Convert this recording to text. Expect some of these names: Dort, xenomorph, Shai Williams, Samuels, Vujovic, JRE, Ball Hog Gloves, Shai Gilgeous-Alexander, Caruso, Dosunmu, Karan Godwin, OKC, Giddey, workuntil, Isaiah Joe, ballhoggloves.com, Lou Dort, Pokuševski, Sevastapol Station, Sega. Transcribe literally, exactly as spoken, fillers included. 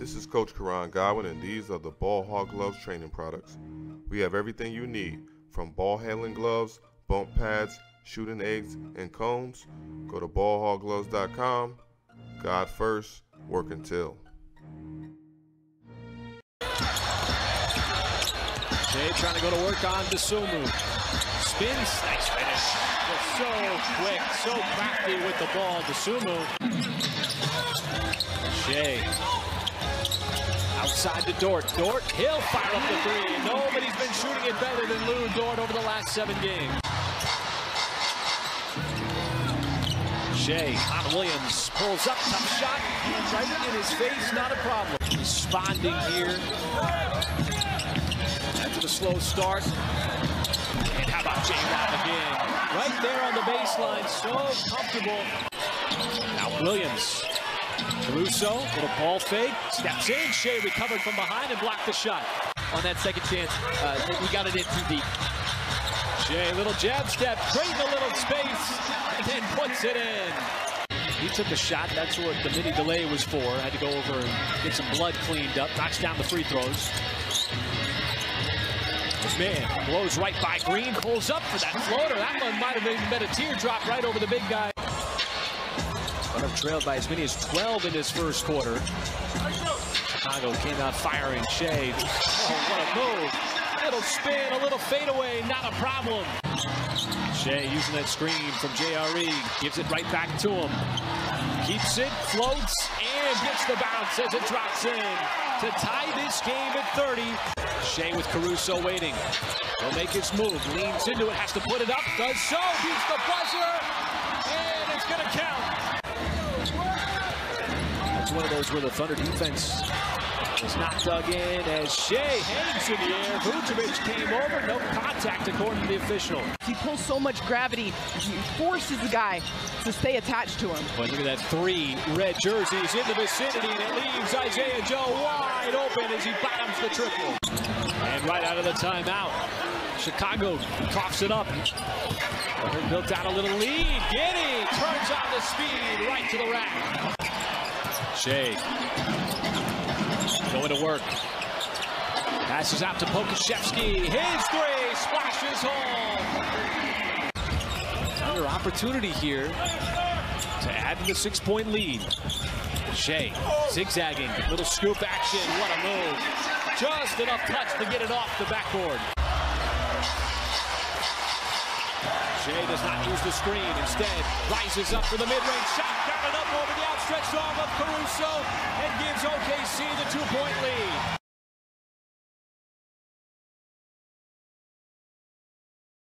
This is Coach Karan Godwin, and these are the Ball Hog Gloves training products. We have everything you need, from ball handling gloves, bump pads, shooting eggs, and cones. Go to ball hog gloves dot com. God first, work until. Shai trying to go to work on Dosunmu. Spins, nice finish. Just so quick, so crafty with the ball. Dosunmu. Shai outside to Dort. Dort, he'll fire up the three. Nobody's been shooting it better than Lou Dort over the last seven games. Shai on Williams, pulls up, tough shot. Right in his face, not a problem. Responding here. After the slow start, and how about J-Rob again? Right there on the baseline, so comfortable. Now Williams, Caruso, little ball fade, steps in, Shai recovered from behind and blocked the shot. On that second chance, uh, we got it in too deep. Shai, little jab step, creating a little space, and then puts it in. He took a shot, that's what the mini delay was for. Had to go over and get some blood cleaned up, knocks down the free throws. Man, blows right by Green, pulls up for that floater. That one might have even been a teardrop right over the big guy. But I've trailed by as many as twelve in this first quarter. Chicago came out firing Shai. Oh, what a move. Little spin, a little fadeaway, not a problem. Shai using that screen from J R E, gives it right back to him. Keeps it, floats, and gets the bounce as it drops in to tie this game at thirty. Shai with Caruso waiting. He'll make his move. Leans into it. Has to put it up. Does so. Beats the buzzer. And it's going to count. That's one of those where the Thunder defense is not dug in as Shai hangs in the air. Vujovic came over. No contact according to the official. He pulls so much gravity. He forces the guy to stay attached to him. But look at that three red jerseys in the vicinity. And it leaves Isaiah Joe wide open as he bottoms the triple. And right out of the timeout, Chicago coughs it up. They're built out a little lead. Giddey turns on the speed right to the rack. Shai going to work. Passes out to Pokuševski. His three splashes home. Another opportunity here to add to the six-point lead. Shai zigzagging, little scoop action. What a move. Just enough touch to get it off the backboard. Shai does not use the screen. Instead, rises up for the mid-range shot. Got it up over the outstretched arm of Caruso and gives O K C the two-point lead.